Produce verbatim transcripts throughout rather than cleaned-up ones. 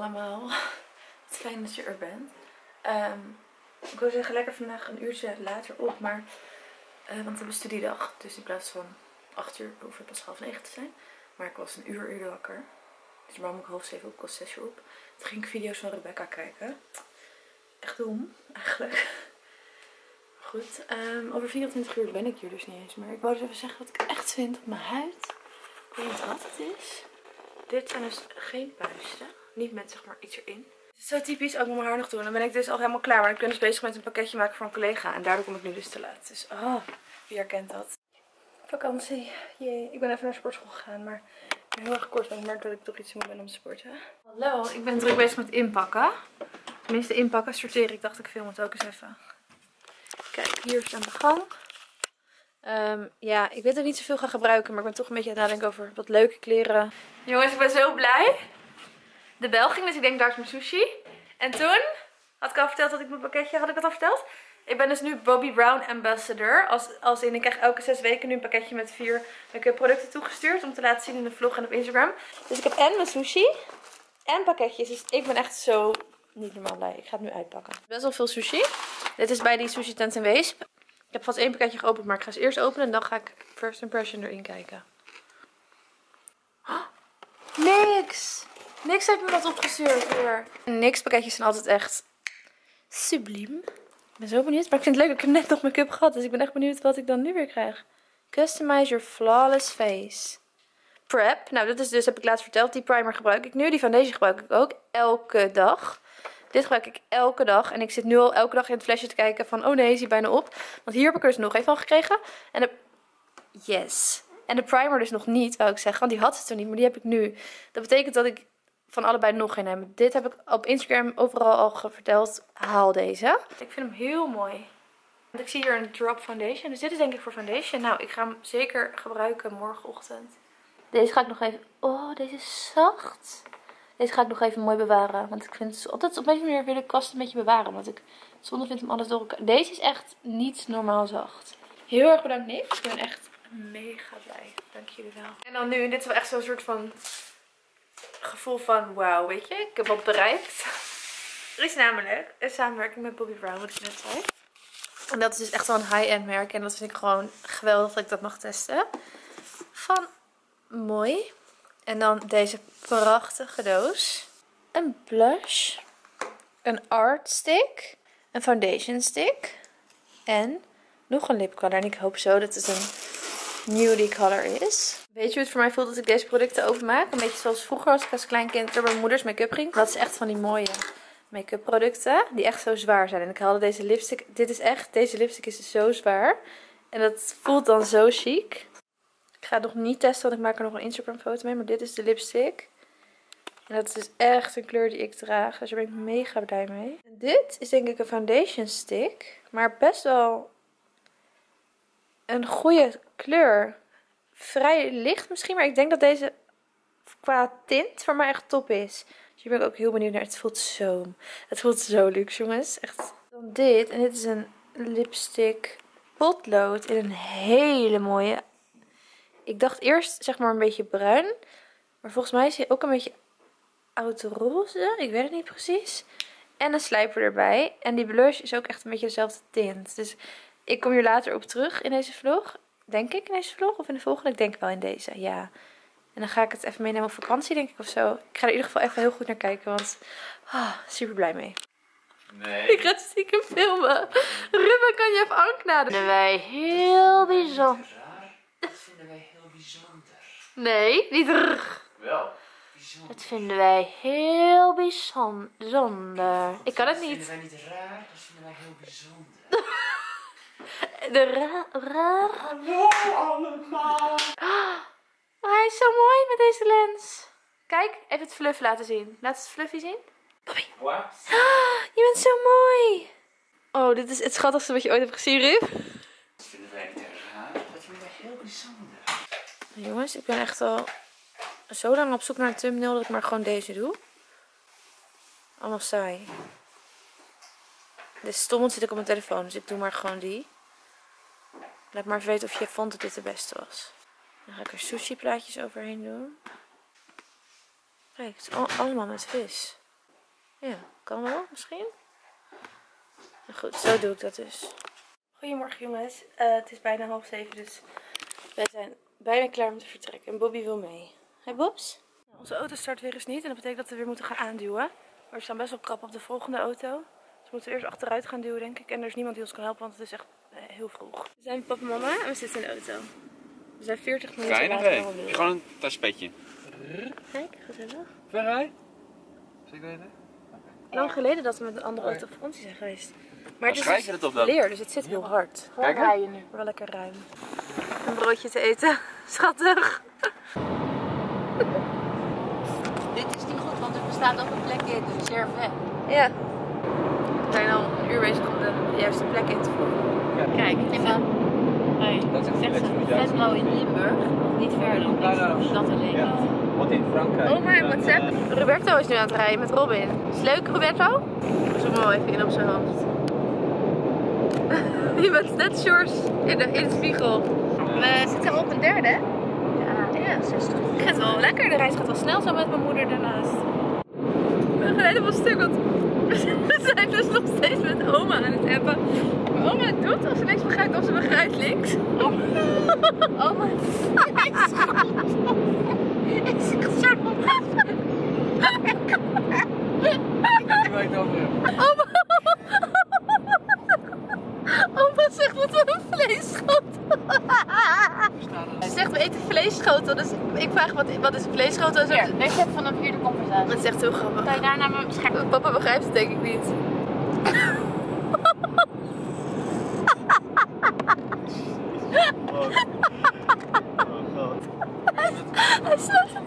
allemaal. Het fijn dat je er bent. Um, ik wil zeggen, lekker vandaag een uurtje later op, maar uh, want we hebben studiedag. Dus in plaats van acht uur hoef ik pas half negen te zijn. Maar ik was een uur eerder wakker. Dus waarom moet ik half zeven op, kost zes uur op. Toen ging ik video's van Rebecca kijken. Echt dom, eigenlijk. Goed, um, over vierentwintig uur ben ik hier dus niet eens meer. Ik wou dus even zeggen wat ik echt vind op mijn huid. Ik weet niet wat het is. Dit zijn dus geen puisten. Niet met zeg maar iets erin. Het is zo typisch, ook oh, mijn haar nog doen. Dan ben ik dus al helemaal klaar. Maar ik ben dus bezig met een pakketje maken voor een collega. En daardoor kom ik nu dus te laat. Dus ah, oh, wie herkent dat? Vakantie. Jee. Ik ben even naar sportschool gegaan. Maar ik ben heel erg kort. Want ik merk dat ik toch iets moe ben om te sporten. Hallo, ik ben druk bezig met inpakken. Tenminste inpakken, sorteren. Ik dacht ik film het ook eens even. Kijk, hier is aan de gang. Um, ja, ik weet dat ik niet zoveel ga gebruiken. Maar ik ben toch een beetje aan het nadenken over wat leuke kleren. Jongens, ik ben zo blij. De bel ging, dus ik denk daar is mijn sushi. En toen had ik al verteld dat ik mijn pakketje... Had ik dat al verteld? Ik ben dus nu Bobbi Brown ambassador. Als, als in, ik krijg elke zes weken nu een pakketje met vier make-up producten toegestuurd. Om te laten zien in de vlog en op Instagram. Dus ik heb en mijn sushi. En pakketjes. Dus ik ben echt zo niet normaal blij. Ik ga het nu uitpakken. Best wel veel sushi. Dit is bij die sushi tent in Weesp. Ik heb vast één pakketje geopend, maar ik ga ze eerst openen. En dan ga ik first impression erin kijken. Oh, niks! Niks heeft me wat opgestuurd weer. Niks pakketjes zijn altijd echt subliem. Ik ben zo benieuwd. Maar ik vind het leuk, ik heb net nog make-up gehad. Dus ik ben echt benieuwd wat ik dan nu weer krijg. Customize your flawless face. Prep. Nou, dat is dus, heb ik laatst verteld. Die primer gebruik ik nu. Die foundation gebruik ik ook elke dag. Dit gebruik ik elke dag. En ik zit nu al elke dag in het flesje te kijken van... Oh nee, is die bijna op. Want hier heb ik er dus nog even van gekregen. En de... Yes. En de primer dus nog niet, wou ik zeggen. Want die had ze toen niet, maar die heb ik nu. Dat betekent dat ik van allebei nog geen heb. Dit heb ik op Instagram overal al verteld. Haal deze. Ik vind hem heel mooi. Want ik zie hier een drop foundation. Dus dit is denk ik voor foundation. Nou, ik ga hem zeker gebruiken morgenochtend. Deze ga ik nog even... Oh, deze is zacht. Deze ga ik nog even mooi bewaren. Want ik vind het altijd op deze manier wil ik kast een beetje bewaren. Want ik zonde vind hem alles door elkaar. Deze is echt niet normaal zacht. Heel erg bedankt Nick. Ik ben echt mega blij. Dank jullie wel. En dan nu, dit is wel echt zo'n soort van gevoel van wauw, weet je. Ik heb wat bereikt. Er is namelijk een samenwerking met Bobbi Brown, wat ik net zei. En dat is dus echt wel een high-end merk. En dat vind ik gewoon geweldig dat ik dat mag testen. Van mooi. En dan deze prachtige doos. Een blush. Een art stick. Een foundation stick. En nog een lipcolor. En ik hoop zo dat het een nudie color is. Weet je hoe het voor mij voelt dat ik deze producten openmaak? Een beetje zoals vroeger als ik als klein kind door mijn moeders make-up ging. Dat is echt van die mooie make-up producten. Die echt zo zwaar zijn. En ik haalde deze lipstick. Dit is echt. Deze lipstick is dus zo zwaar. En dat voelt dan zo chic. Ik ga het nog niet testen, want ik maak er nog een Instagram foto mee. Maar dit is de lipstick. En dat is dus echt een kleur die ik draag. Dus daar ben ik mega blij mee. En dit is denk ik een foundation stick. Maar best wel een goede kleur. Vrij licht misschien. Maar ik denk dat deze qua tint voor mij echt top is. Dus hier ben ik ook heel benieuwd naar. Het voelt zo, het voelt zo luxe jongens. Echt. Dan dit. En dit is een lipstick potlood. In een hele mooie... Ik dacht eerst zeg maar een beetje bruin. Maar volgens mij is hij ook een beetje oud-roze. Ik weet het niet precies. En een slijper erbij. En die blush is ook echt een beetje dezelfde tint. Dus ik kom hier later op terug in deze vlog. Denk ik in deze vlog of in de volgende? Ik denk wel in deze, ja. En dan ga ik het even meenemen op vakantie denk ik of zo. Ik ga er in ieder geval even heel goed naar kijken. Want oh, super blij mee. Nee. Ik ga het stiekem filmen. Ruben, kan je even aanknaden? Dat vinden wij heel bijzonder. Dat vinden wij heel bijzonder. Nee, niet rrr. Wel. Bijzonder. Dat vinden wij heel bijzonder. Ik kan het niet. Dat vinden wij niet raar, dat vinden wij heel bijzonder. De raar, raar. Hallo allemaal. Maar hij is zo mooi met deze lens. Kijk, even het fluff laten zien. Laat het fluffy zien. Bobby. Wat? Je bent zo mooi. Oh, dit is het schattigste wat je ooit hebt gezien, Rip. Dat vinden wij niet raar. Dat vinden wij heel bijzonder. Jongens, ik ben echt al zo lang op zoek naar een thumbnail dat ik maar gewoon deze doe. Allemaal saai. De stommel zit ik op mijn telefoon, dus ik doe maar gewoon die. Laat maar even weten of je vond dat dit de beste was. Dan ga ik er sushi plaatjes overheen doen. Kijk, het is allemaal met vis. Ja, kan wel misschien. Nou goed, zo doe ik dat dus. Goedemorgen jongens. Uh, het is bijna half zeven, dus wij zijn bijna klaar om te vertrekken. En Bobby wil mee. Hé Bobs? Nou, onze auto start weer eens niet en dat betekent dat we weer moeten gaan aanduwen. Maar we staan best wel krap op de volgende auto. Dus we moeten eerst achteruit gaan duwen denk ik. En er is niemand die ons kan helpen, want het is echt eh, heel vroeg. We zijn papa en mama en we zitten in de auto. We zijn veertig minuten Krijnig later. Weinig weg. Gewoon een taspetje. Kijk, gezellig. Verrij? Zie je dat? Lang geleden dat we met een andere auto op vakantie zijn geweest. Maar het is dus leer, dus het zit heel hard. Gewoon rijden nu. Wel lekker ruim. Een broodje te eten. Schattig. Dit is niet goed, want er bestaat ook een plek in de reserve. Ja. We zijn al een uur bezig om de juiste plek in te voeren. Ja. Kijk. Ja. Hey, dat is echt Venlo in Limburg. Niet verder dan dat alleen. Ja. Wat in Frankrijk. Oh mijn WhatsApp. Roberto is nu aan het rijden met Robin. Is leuk Roberto? Zoom hem wel even in op zijn hoofd. Die met net shorts in de, in de spiegel. We zitten al op een derde. Ja, ja, zestig. Het gaat wel lekker. De reis gaat wel snel zo met mijn moeder daarnaast. We gaan helemaal stuk, want we zijn dus nog steeds met oma aan het appen. Maar oma doet als ze niks begrijpt of ze begrijpt links. Oh. Oma is oma. Oma zegt dat we een vleesschotel. Ze zegt we eten vleesschotel. Dus ik vraag wat, wat is een vleesschotel? Ze zegt ja, van een vierde conversatie. Dat is echt heel grappig. Kan je daarna maar scherp... Papa begrijpt het denk ik niet.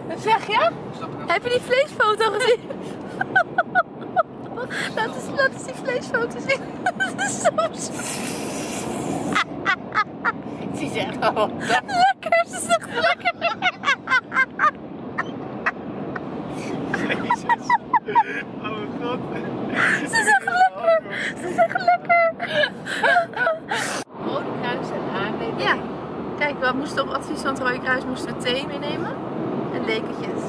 Wat zeg je? Heb je die vleesfoto gezien? Laat eens, laat eens die vleesfoto zien. Dat is zo Het is echt wel lekker, ze zegt lekker. Jezus. Oh mijn god. Ze zegt lekker. Ze zegt lekker. Rode Kruis en A B B. Ja. Kijk, we moesten op advies van het Rode Kruis moesten we thee meenemen. En dekentjes.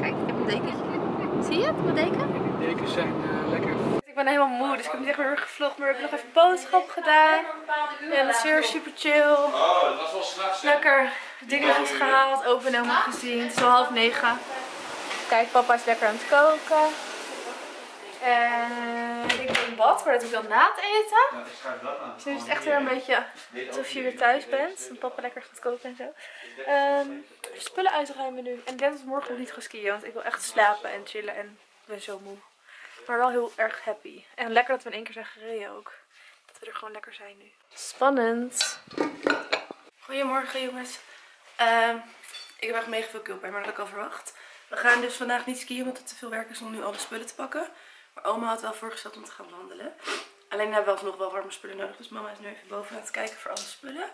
Kijk, ik heb een dekentje. Zie je het? Mijn deken? Die dekens zijn uh, lekker. Ik ben helemaal moe, dus ik heb niet echt meer gevlogd, maar we hebben nog even boodschap gedaan. En dat is weer super chill. Oh, dat was wel s'nachts. Lekker dingetjes gehaald, open en helemaal gezien. Het is al half negen. Kijk, papa is lekker aan het koken. En ik heb een bad, maar dat doe ik dan na het eten. Ja, ik schrijf dat aan. Dus nu is het echt weer een beetje alsof je weer thuis bent. En papa lekker gaat koken en zo. Um, spullen uitruimen nu. En ik denk dat ik morgen nog niet ga skiën, want ik wil echt slapen en chillen. En ik ben zo moe. Maar wel heel erg happy. En lekker dat we in één keer zijn gereden ook. Dat we er gewoon lekker zijn nu. Spannend. Goedemorgen jongens. Um, ik heb echt mega veel keelpijn, maar dat had ik al verwacht. We gaan dus vandaag niet skiën, want het te veel werk is om nu alle spullen te pakken. Maar oma had wel voorgesteld om te gaan wandelen. Alleen hebben we alsnog wel warme spullen nodig. Dus mama is nu even boven aan het kijken voor alle spullen.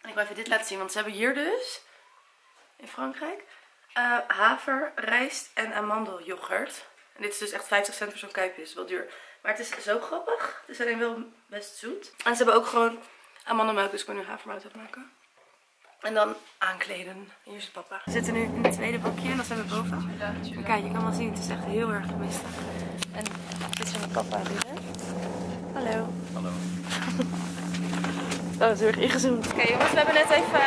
En ik wil even dit laten zien, want ze hebben hier dus, in Frankrijk, uh, haver, rijst en amandeljoghurt. En dit is dus echt vijftig cent voor zo'n kuipje, dus wel duur. Maar het is zo grappig. Het is alleen wel best zoet. En ze hebben ook gewoon amandelmelk, dus ik kan nu havermelk maken. En dan aankleden. Hier zit papa. We zitten nu in het tweede bakje en dat zijn we boven. Maar kijk, je kan wel zien, het is echt heel erg mistig. En dit is mijn papa binnen. Hallo. Hallo. Oh, het is heel erg ingezoomd. Oké okay, jongens, we hebben net even...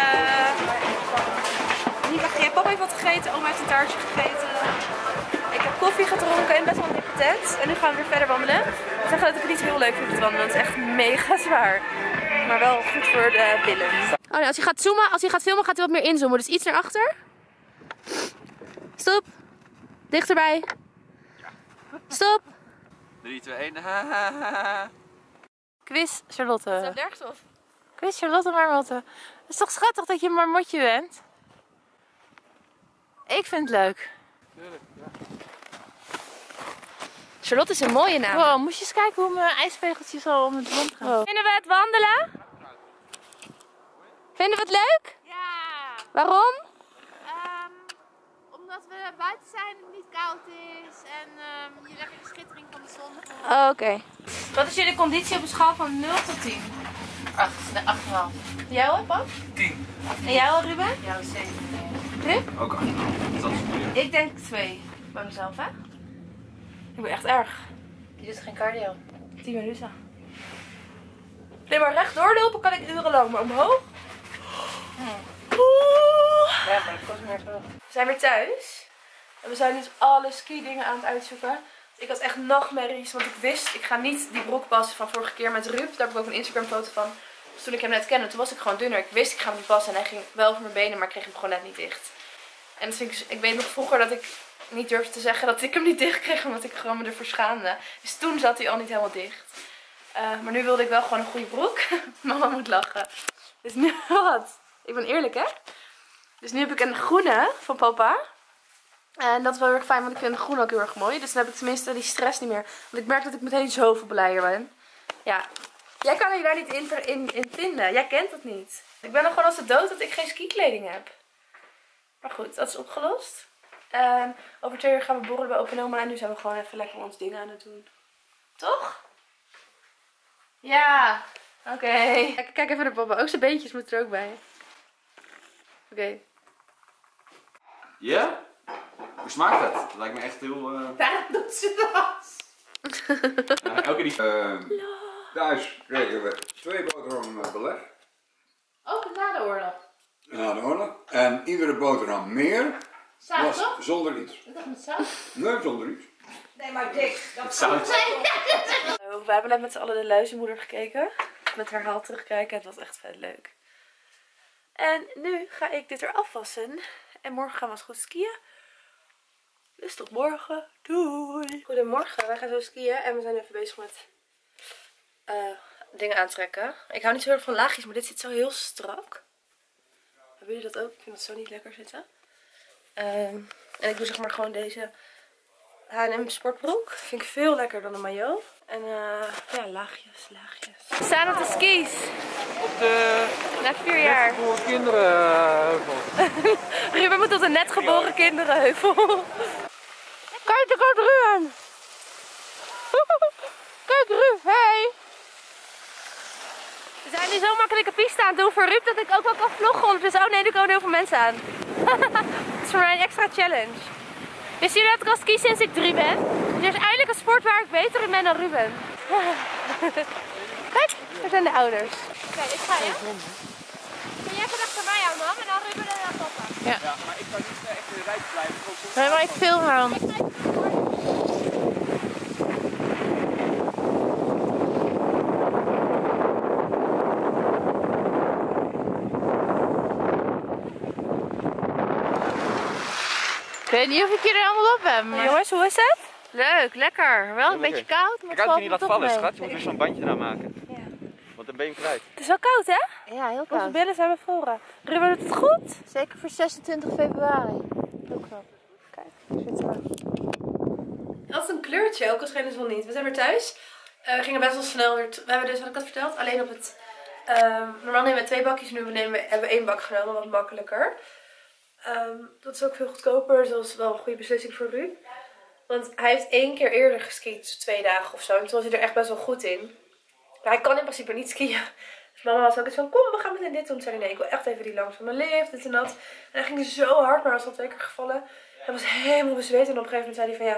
Hier, wacht, jij, papa heeft wat gegeten, oma heeft een taartje gegeten. Ik heb koffie gedronken en best wel een dikke tent. En nu gaan we weer verder wandelen. Ik zeg dat ik het niet heel leuk vind te wandelen, het is echt mega zwaar. Maar wel goed voor de billen. Oh nee, als hij gaat zoomen, als hij gaat filmen gaat hij wat meer inzoomen. Dus iets naar achter. Stop. Dichterbij. Stop. drie, twee, één. Quiz Charlotte. Is dat nergens of? Quiz Charlotte Marmotte. Het is toch schattig dat je een marmotje bent? Ik vind het leuk. Tuurlijk, ja. Charlotte is een mooie naam. Wow, moest je eens kijken hoe mijn ijspegeltjes al om het rond gaan. Wow. Vinden we het wandelen? Vinden we het leuk? Ja. Waarom? Um, omdat we buiten zijn en het niet koud is en um, je lekker de schittering van de zon voelt. Oh, oké. Okay. Wat is jullie conditie op een schaal van nul tot tien? acht, nee, acht komma vijf. Jij hoor, pap? tien. En jij hoor, Ruben? Ja, zeven. Ruben? Ook acht komma vijf. Ik denk twee. Bij mezelf, hè? Ik ben echt erg. Je doet geen cardio. tien minuten. Nee, maar rechtdoor lopen kan ik urenlang, maar omhoog? Hm. Oeh. Ja, maar dat kost meer terug. We zijn weer thuis. En we zijn dus alle ski dingen aan het uitzoeken. Ik had echt nachtmerries, want ik wist, ik ga niet die broek passen van vorige keer met Ruben. Daar heb ik ook een Instagram foto van. Dus toen ik hem net kende, toen was ik gewoon dunner. Ik wist, ik ga hem niet passen. En hij ging wel voor mijn benen, maar ik kreeg hem gewoon net niet dicht. En dus ik, ik weet nog vroeger dat ik niet durfde te zeggen dat ik hem niet dicht kreeg, omdat ik gewoon me ervoor schaamde. Dus toen zat hij al niet helemaal dicht. Uh, maar nu wilde ik wel gewoon een goede broek. Mama moet lachen. Dus nu wat? Ik ben eerlijk, hè? Dus nu heb ik een groene van papa. En dat is wel heel erg fijn, want ik vind de groen ook heel erg mooi. Dus dan heb ik tenminste die stress niet meer. Want ik merk dat ik meteen zoveel blijer ben. Ja. Jij kan je daar niet in, in, in vinden. Jij kent dat niet. Ik ben nog gewoon als de dood dat ik geen skikleding heb. Maar goed, dat is opgelost. En over twee uur gaan we borrelen bij Open Oma. En nu zijn we gewoon even lekker ons ding aan het doen. Toch? Ja. Oké. Okay. Kijk, kijk even naar papa. Ook zijn beentjes moeten er ook bij. Oké. Okay. Ja? Yeah? Hoe smaakt dat? Dat lijkt me echt heel... Uh... Daar doet ze dat! Nou, elke die... Uh, thuis kregen we twee boterhammen met beleg. Ook na de oorlog? Na de oorlog. En iedere boterham meer. Zout, was toch? Zonder iets. Dat is met zout? Nee, zonder iets. Nee, maar dik. Dat is zout. We hebben net met z'n allen De Luizenmoeder gekeken. Met haar haal terugkijken. Het was echt vet leuk. En nu ga ik dit eraf wassen. En morgen gaan we eens goed skiën. Dus tot morgen. Doei! Goedemorgen, wij gaan zo skiën en we zijn even bezig met uh, dingen aantrekken. Ik hou niet zo heel erg van laagjes, maar dit zit zo heel strak. Hebben jullie dat ook? Ik vind het zo niet lekker zitten. Um, en ik doe zeg maar gewoon deze H en M sportbroek. Vind ik veel lekker dan een maillot. En uh, ja, laagjes, laagjes. We staan op de skis. Op de... Na vier jaar. Netgeboren kinderenheuvel. Ruben moet op de netgeboren kinderenheuvel. Kijk, daar komt Ruben. Kijk, Ruben, hey. We zijn nu zo makkelijk een piste aan het doen voor Ruben dat ik ook wel kan vloggen ondertussen. Oh nee, er komen heel veel mensen aan. Het is voor mij een extra challenge. Wist jullie dat ik al ski sinds ik drie ben? Er is eindelijk een sport waar ik beter in ben dan Ruben. Kijk, daar zijn de ouders. Oké, okay, ik ga je. En jij gaat achter mij aan, mam, en dan Ruben en dan papa. Ja. Ja, maar ik kan niet echt in de rij blijven. Nee, maar ik film hem. Ik weet niet of ik je er allemaal op heb. Maar jongens, hoe is het? Leuk, lekker. Wel een lekker. Beetje koud, maar ik kan je niet laten vallen, schat. Je moet weer zo'n bandje aan maken. Ja. Want dan ben je kwijt. Het is wel koud, hè? Ja, heel koud. Onze billen zijn bevroren. Ruben, doet het goed? Zeker voor zesentwintig februari. Heel knap. Kijk, daar zit het. Dat is een kleurtje, ook waarschijnlijk wel niet. We zijn weer thuis. Uh, we gingen best wel snel weer. We hebben dus, had ik dat verteld, alleen op het... Uh, normaal nemen we twee bakjes, nu nemen we, hebben we één bak genomen, wat makkelijker. Um, dat is ook veel goedkoper, dus dat is wel een goede beslissing voor Ruben. Want hij heeft één keer eerder geskiet, twee dagen of zo. En toen was hij er echt best wel goed in. Maar hij kan in principe niet skiën. Dus mama was ook eens van, kom, we gaan meteen dit doen. Toen zei hij, nee, ik wil echt even die langs van mijn lift, dit en dat. En hij ging zo hard, maar hij was al twee keer gevallen. Hij was helemaal bezweet. En op een gegeven moment zei hij van, ja,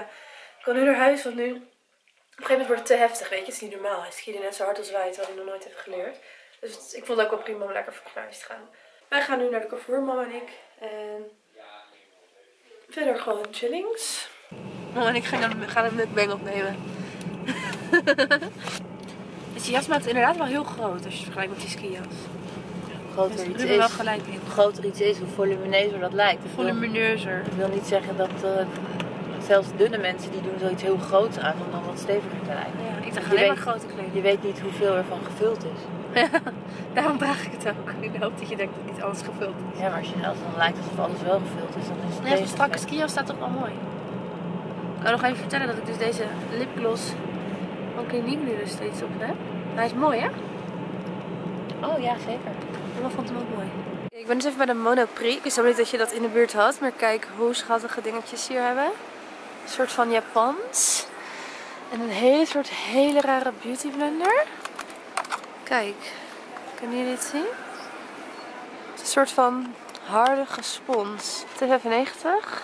ik kan nu naar huis, want nu... Op een gegeven moment wordt het te heftig, weet je. Het is niet normaal. Hij skiede net zo hard als wij, terwijl hij nog nooit heeft geleerd. Dus het, ik vond het ook wel prima om lekker voor naar huis te gaan. Wij gaan nu naar de Carrefour, mama en ik. En verder gewoon chillings. Mama en ik gaan een mukbang opnemen. Dus die jas maakt inderdaad wel heel groot als je het vergelijkt met die skijas. Groter dus iets is, wel gelijk in. Hoe groter iets is, hoe volumineuzer dat lijkt. Volumineuzer. Ik wil niet zeggen dat uh, zelfs dunne mensen die doen zoiets heel groots aan om dan wat steviger te lijken. Ja, ik dacht alleen maar grote kleding. Je weet niet hoeveel ervan gevuld is. Ja, daarom draag ik het ook. Ik hoop dat je denkt dat niet alles gevuld is. Ja, maar als je zelfs dan lijkt alsof alles wel gevuld is, dan is het... Nee, zo'n strakke skiën staat toch wel mooi. Ik kan nog even vertellen dat ik dus deze lipgloss van Clinique nu dus steeds op heb. Hij is mooi, hè? Oh ja, zeker. Mama vond hem ook mooi. Ik ben dus even bij de Monoprix. Ik wist niet dat je dat in de buurt had, maar kijk hoe schattige dingetjes hier hebben. Een soort van Japans. En een hele soort hele rare beauty blender. Kijk, kunnen jullie dit zien? Het is een soort van harde spons. twee vijfennegentig.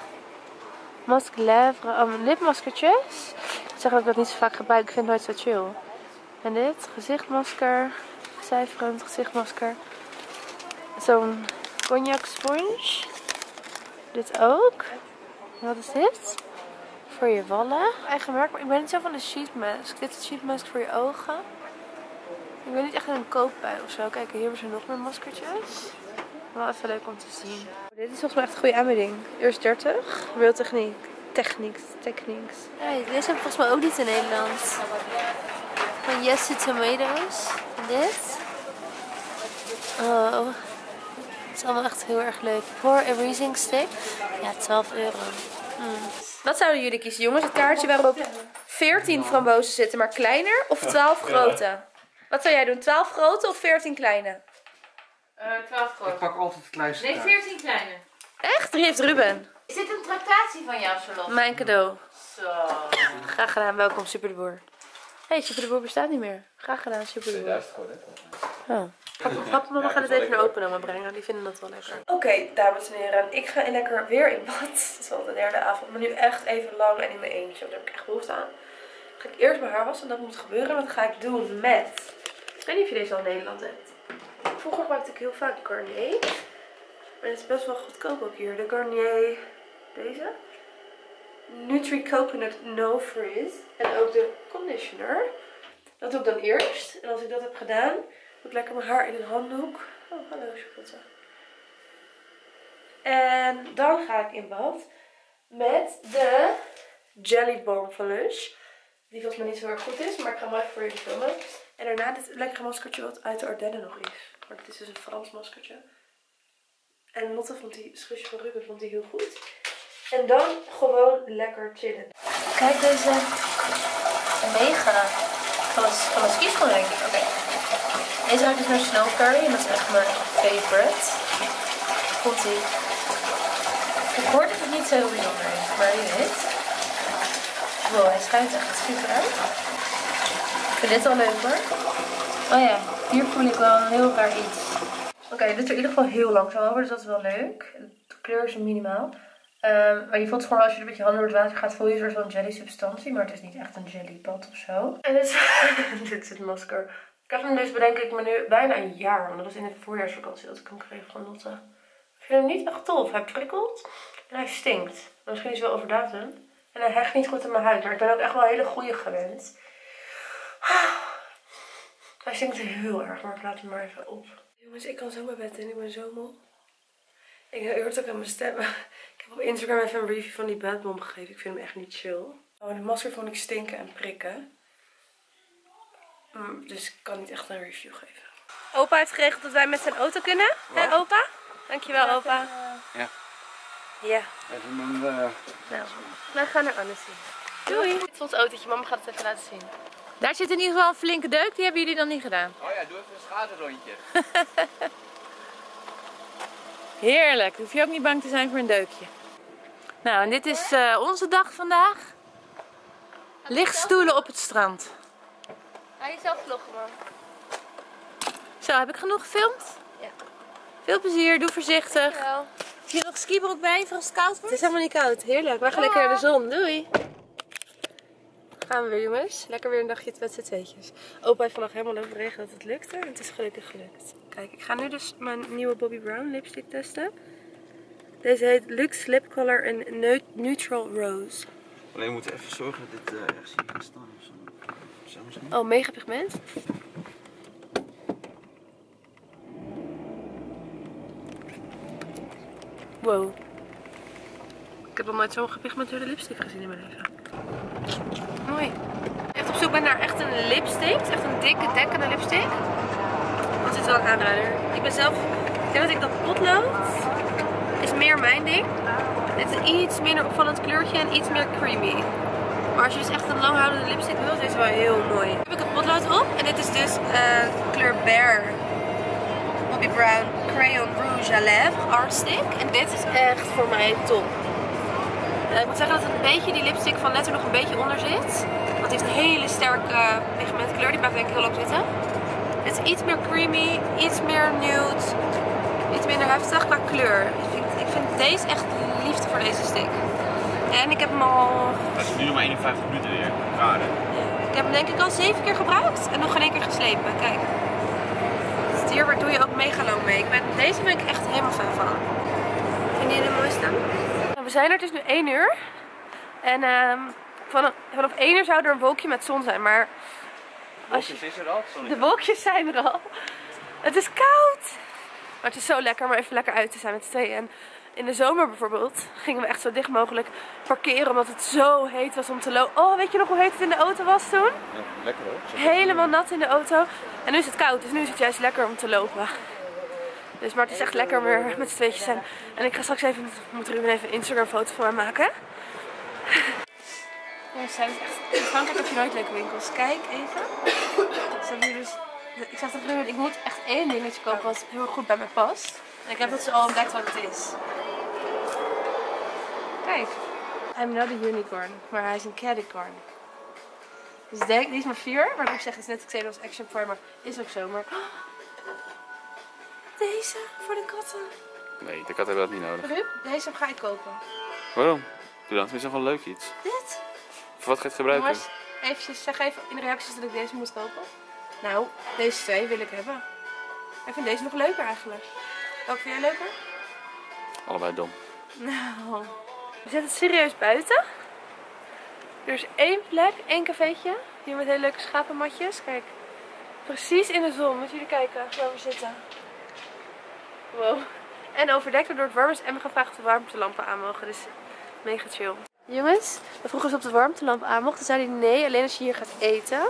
mascara, um, lipmaskertjes. Ik zeg dat ik dat niet zo vaak gebruik. Ik vind het nooit zo chill. En dit, gezichtmasker. Cijferend gezichtmasker. Zo'n cognac sponge. Dit ook. En wat is dit? Voor je wallen. Eigen merk, maar ik ben niet zo van de sheet mask. Dit is sheet mask voor je ogen. Ik ben niet echt een koopbui of zo. Kijk, hier hebben ze nog meer maskertjes. Wel even leuk om te zien. Dit is volgens mij echt een goede aanbieding. Eerst dertig. Real Techniek. Technieks. Technieks. Ja, deze heb ik volgens mij ook niet in Nederland. Van Yes to Tomatoes. En dit. Oh. Het is allemaal echt heel erg leuk. Voor erasing stick. Ja, twaalf euro. Mm. Wat zouden jullie kiezen, jongens? Het kaartje waarop veertien frambozen zitten, maar kleiner, of twaalf grote? Wat zou jij doen? twaalf grote of veertien kleine? Uh, twaalf grote. Ik pak altijd het kleinste. Nee, veertien kleine. Echt? Die heeft Ruben. Is dit een tractatie van jou, Charlotte? Mijn cadeau. Zo. Graag gedaan. Welkom, Super de Boer. Hé, hey, Super de Boer bestaat niet meer. Graag gedaan, Super de Boer. tweeduizend geworden. Oh. Papa, mama gaat het even naar openen en brengen. Die vinden dat wel lekker. Oké, okay, dames en heren. Ik ga in lekker weer in bad. Het is al de derde avond. Maar nu echt even lang en in mijn eentje. Daar heb ik echt behoefte aan. Dan ga ik eerst mijn haar wassen. Dat moet gebeuren. Dat ga ik doen met... Ik weet niet of je deze al in Nederland hebt. Vroeger gebruikte ik heel vaak Garnier. Maar het is best wel goedkoop ook hier. De Garnier... Deze. Nutri Coconut No Frizz. En ook de conditioner. Dat doe ik dan eerst. En als ik dat heb gedaan... Ik doe lekker mijn haar in een handdoek. Oh, hallo Charlotte. En dan ga ik in bad met de Jelly Balm van Lush. Die volgens mij niet zo erg goed is, maar ik ga hem even voor jullie filmen. En daarna dit lekkere maskertje wat uit de Ardennen nog is. Maar dit is dus een Frans maskertje. En Lotte vond die schusje van Ruben vond die heel goed. En dan gewoon lekker chillen. Kijk deze mega van de skieschool denk ik. Oké. Okay. Deze ruikt dus naar Snow Curry en dat is echt mijn favorite. Komt ie. Ik hoorde dat het niet zo heel bijzonder is, maar je weet. Wow, hij schuift echt super uit. Ik vind dit al leuk hoor. Oh ja, hier voel ik wel een heel raar iets. Oké, okay, dit doet er in ieder geval heel langzaam over, dus dat is wel leuk. De kleur is minimaal. Um, maar je voelt gewoon als je een beetje handen door het water gaat, voel je een soort van jelly substantie. Maar het is niet echt een jellybad of zo. En dit is, dit is het masker. Ik heb hem dus bedenk ik me nu bijna een jaar, want dat was in de voorjaarsvakantie dat ik hem kreeg van Lotte. Ik vind hem niet echt tof. Hij prikkelt en hij stinkt. Maar misschien is hij wel overdatum. En hij hecht niet goed aan mijn huid, maar ik ben ook echt wel hele goede gewend. Hij stinkt heel erg, maar ik laat hem maar even op. Jongens, ik kan zo mijn bed in. Ik ben zo moe. Ik hoor het ook aan mijn stem. Ik heb op Instagram even een review van die baadbom gegeven. Ik vind hem echt niet chill. Oh, de masker vond ik stinken en prikken. Mm, dus ik kan niet echt een review geven. Opa heeft geregeld dat wij met zijn auto kunnen. Hè, hey, opa? Dankjewel, ja, opa. Ja. Ja. Even een... Uh... Nou, wij gaan naar Annecy. Doei. Dit is ons autootje. Mama gaat het even laten zien. Daar zit in ieder geval een flinke deuk. Die hebben jullie dan niet gedaan. Oh ja, doe even een schaterrondje. Heerlijk. Hoef je ook niet bang te zijn voor een deukje. Nou, en dit is uh, onze dag vandaag. Lichtstoelen op het strand. Ga je zelf vloggen, man. Zo, heb ik genoeg gefilmd? Ja. Veel plezier, doe voorzichtig. Dankjewel. Heb je nog skibroek bij voor als het koud wordt? Het is helemaal niet koud, heerlijk. Wij gaan lekker naar de zon, doei. Gaan we weer, jongens. Lekker weer een dagje het z'n tweetjes. Opa heeft vandaag helemaal lopen regen dat het lukte. En het is gelukkig gelukt. Kijk, ik ga nu dus mijn nieuwe Bobbi Brown lipstick testen. Deze heet Luxe Lip Color in Neutral Rose. Alleen we moeten even zorgen dat dit uh, ergens hier gaat staan of zo. Oh, mega pigment. Wow. Ik heb nog nooit zo'n gepigmenteerde lipstick gezien in mijn leven. Mooi. Echt op zoek ben naar echt een lipstick. Echt een dikke, dekkende lipstick. Dat zit wel een aanrader. Ik ben zelf... Ik denk dat ik dat potlood... Is meer mijn ding. Dit is iets minder opvallend kleurtje en iets meer creamy. Maar als je dus echt een langhoudende lipstick wil, is deze wel heel mooi. Nu heb ik het potlood op en dit is dus uh, kleur Bear Bobbi Brown Crayon Rouge à Lèvres Art Stick. En dit is echt voor mij top. Uh, ik moet zeggen dat het een beetje die lipstick van net er nog een beetje onder zit. Want die heeft een hele sterke pigmentkleur, die blijft denk ik heel lang zitten. Dit is iets meer creamy, iets meer nude, iets minder heftig qua kleur. Ik vind, ik vind deze echt liefde voor deze stick. En ik heb hem al... Dat is nu nog maar eenenvijftig minuten weer. Raar, hè? Ik heb hem denk ik al zeven keer gebruikt en nog geen één keer geslepen. Kijk. Dus hier doe je ook mega lang mee. Ik ben... Deze ben ik echt helemaal fan van. Vind je de mooiste? We zijn er dus nu één uur. En um, vanaf, vanaf één uur zou er een wolkje met zon zijn, maar... De wolkjes is er al? De wolkjes zijn er al. Het is koud! Maar het is zo lekker om even lekker uit te zijn met z'n tweeën. En in de zomer bijvoorbeeld gingen we echt zo dicht mogelijk parkeren omdat het zo heet was om te lopen. Oh, weet je nog hoe heet het in de auto was toen? Ja, lekker hoor. Helemaal nat in de auto. En nu is het koud, dus nu is het juist lekker om te lopen. Dus, maar het is echt lekker om weer met z'n tweetjes zijn. En ik ga straks even, moet Ruben even een Instagram foto van mij maken. Ja, het zijn echt, in Frankrijk heb je nooit leuke winkels. Kijk even. Hier dus, ik zag dat Ruben, ik moet echt één dingetje kopen wat heel goed bij mij past. En ik heb dat ze al ontdekt wat het is. Kijk. I'm not a unicorn, maar hij is een cattycorn. Dus denk, die is maar vier. Maar ik zeg, het is net hetzelfde als Action Primer. Is ook zo, maar... Deze voor de katten. Nee, de katten hebben dat niet nodig. Ruben, deze ga ik kopen. Waarom? Doe dan, het is nog wel leuk iets. Dit? Voor wat ga je het gebruiken? Jongens, eventjes, zeg even in de reacties dat ik deze moet kopen. Nou, deze twee wil ik hebben. Ik vind deze nog leuker eigenlijk. Welke vind jij leuker? Allebei dom. Nou, we zitten serieus buiten. Er is één plek, één cafeetje. Hier met hele leuke schapenmatjes. Kijk, precies in de zon. Moeten jullie kijken waar we zitten. Wow. En overdekt door het warm is en we gevraagd of de warmtelampen aan mogen. Dus mega chill. Jongens, we vroegen ze op de warmtelamp aan mochten. Toen zei hij nee, alleen als je hier gaat eten.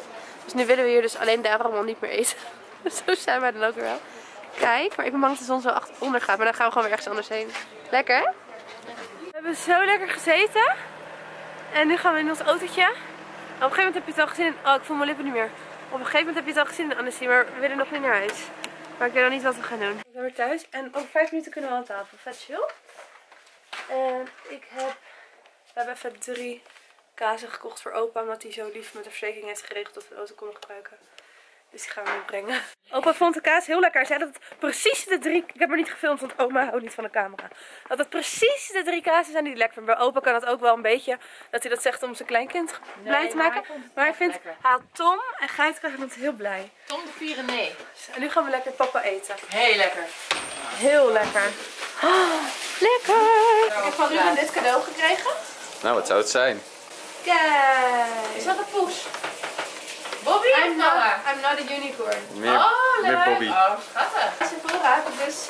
Dus nu willen we hier dus alleen daarom al niet meer eten. Zo zijn wij dan ook weer wel. Kijk, maar ik ben bang dat de zon zo onder gaat. Maar dan gaan we gewoon weer ergens anders heen. Lekker hè? We hebben zo lekker gezeten. En nu gaan we in ons autootje. Op een gegeven moment heb je het al gezien in... Oh, ik voel mijn lippen niet meer. Op een gegeven moment heb je het al gezien in Annecy. Maar we willen nog niet naar huis. Maar ik weet nog niet wat we gaan doen. Ik ben weer thuis. En over vijf minuten kunnen we aan tafel. Vet chill. En ik heb... We hebben even drie kazen gekocht voor opa, omdat hij zo lief met de verzekering heeft geregeld dat we de auto konden gebruiken. Dus die gaan we nu brengen. Opa vond de kaas heel lekker. Hij zei dat het precies de drie... Ik heb maar niet gefilmd, want oma houdt niet van de camera. Dat het precies de drie kazen zijn die lekker zijn. Bij opa kan dat ook wel een beetje, dat hij dat zegt om zijn kleinkind blij te maken. Maar hij vindt, haal Tom en Gijs krijgen ons heel blij. Tom de vieren, nee. En nu gaan we lekker papa eten. Heel lekker. Heel lekker. Oh, lekker. Ik heb van Ruben dit cadeau gekregen. Nou, wat zou het zijn? Kijk! Is dat een poes? Bobby? I'm not, I'm not a unicorn. Meer, oh, leuk! Meer Bobby. Oh, schattig. Deze Sephora heb ik dus...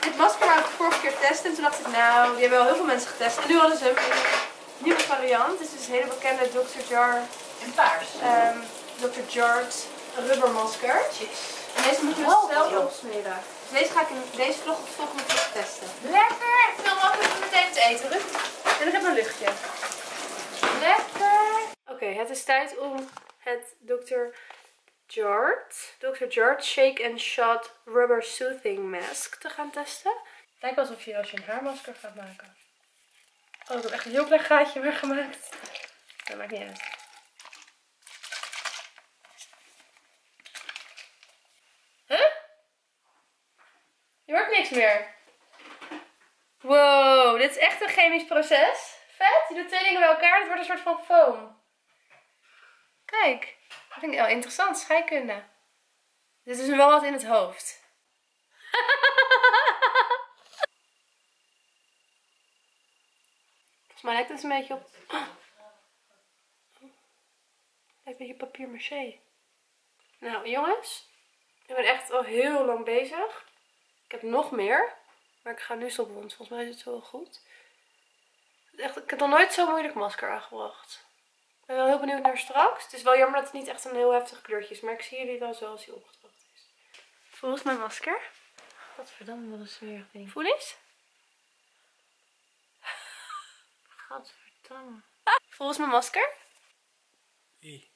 Dit masker had ik de vorige keer testen en toen dacht ik, nou, die hebben wel heel veel mensen getest. En nu hadden ze hem in een nieuwe variant. Dit is dus een hele bekende dokter Jart+. In paars. Um, dokter Jart+ rubbermasker. Jeez. En deze moet je dus oh, zelf opsmeren. Dus deze ga ik in deze vlog op de volgende vlog testen. Lekker! Ik wil hem ook even meteen te eten, Ruben. En ik heb een luchtje. Lekker! Oké, okay, het is tijd om het dokter Jart, dokter Jart Shake and Shot Rubber Soothing Mask te gaan testen. Het lijkt alsof je als je een haarmasker gaat maken. Oh, ik heb echt een heel klein gaatje weer gemaakt. Dat maakt niet uit. Huh? Je hoort niks meer. Wow, dit is echt een chemisch proces. Vet, je doet twee dingen bij elkaar en het wordt een soort van foam. Kijk, dat vind ik wel interessant, scheikunde. Dit is wel wat in het hoofd. Volgens mij lijkt het een beetje op... Oh. Lijkt een beetje papier maché. Nou jongens, ik ben echt al heel lang bezig. Ik heb nog meer. Maar ik ga nu stoppen, want volgens mij is het zo wel goed. Echt, ik heb nog nooit zo'n moeilijk masker aangebracht. Ik ben wel heel benieuwd naar straks. Het is wel jammer dat het niet echt een heel heftig kleurtje is. Maar ik zie jullie wel zo als hij opgetrokken is. Volgens mijn masker. Godverdamme, wat een smerig ding. Voel eens. Godverdamme. Ah, volgens mijn masker. Ie.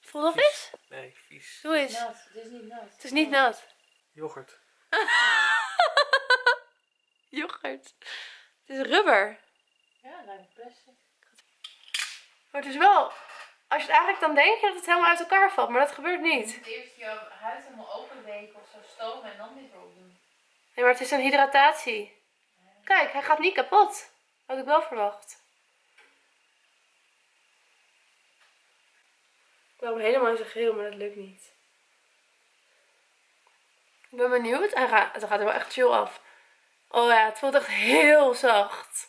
Voel nog eens? Nee, vies. Doe eens. Het is niet nat. Het is niet nat. Yoghurt. Yoghurt. Het is rubber. Ja, lijkt plastic. Maar het is wel... Als je het eigenlijk dan denkt dat het helemaal uit elkaar valt, maar dat gebeurt niet. Je moet eerst je huid helemaal openweken of zo stomen en dan dit erop doen. Nee, maar het is een hydratatie. Nee. Kijk, hij gaat niet kapot. Had ik wel verwacht. Ik wil hem helemaal in zijn geheel, maar dat lukt niet. Ik ben benieuwd. Hij gaat, het gaat er wel echt chill af. Oh ja, het voelt echt heel zacht.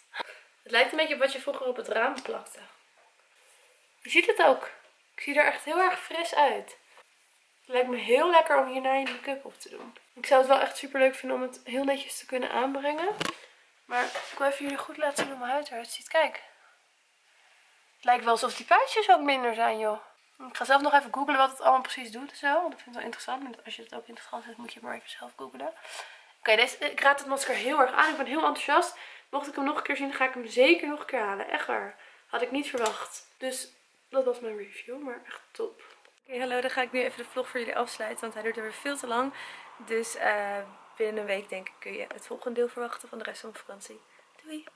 Het lijkt een beetje op wat je vroeger op het raam plakte. Je ziet het ook. Ik zie er echt heel erg fris uit. Het lijkt me heel lekker om hierna je make-up op te doen. Ik zou het wel echt super leuk vinden om het heel netjes te kunnen aanbrengen. Maar ik wil even jullie goed laten zien hoe mijn huid eruit ziet. Kijk. Het lijkt wel alsof die puistjes ook minder zijn, joh. Ik ga zelf nog even googlen wat het allemaal precies doet en zo. Want ik vind het wel interessant. Maar als je het ook interessant vindt, moet je maar even zelf googlen. Oké, okay, ik raad het masker heel erg aan. Ik ben heel enthousiast. Mocht ik hem nog een keer zien, ga ik hem zeker nog een keer halen. Echt waar. Had ik niet verwacht. Dus dat was mijn review. Maar echt top. Oké, okay, hallo. Dan ga ik nu even de vlog voor jullie afsluiten. Want hij duurt er weer veel te lang. Dus uh, binnen een week denk ik kun je het volgende deel verwachten van de rest van mijn vakantie. Doei!